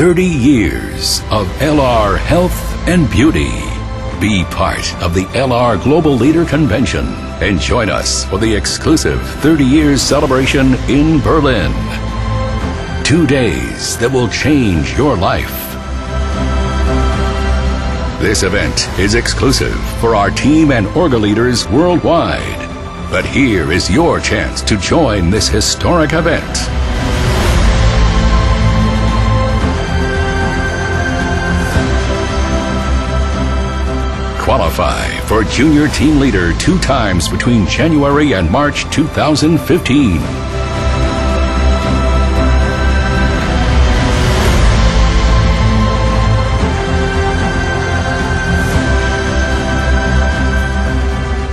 30 years of LR Health and Beauty. Be part of the LR Global Leader Convention and join us for the exclusive 30 years celebration in Berlin. 2 days that will change your life. This event is exclusive for our team and orga leaders worldwide. But here is your chance to join this historic event. Qualify for Junior Team Leader 2 times between January and March 2015.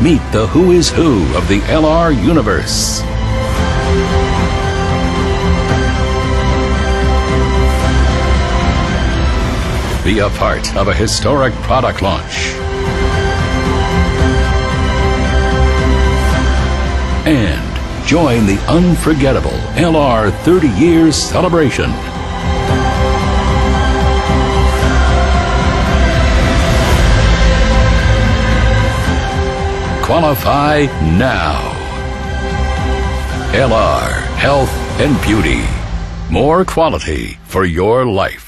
Meet the who is who of the LR universe. Be a part of a historic product launch. And join the unforgettable LR 30 years celebration. Qualify now. LR Health and Beauty. More quality for your life.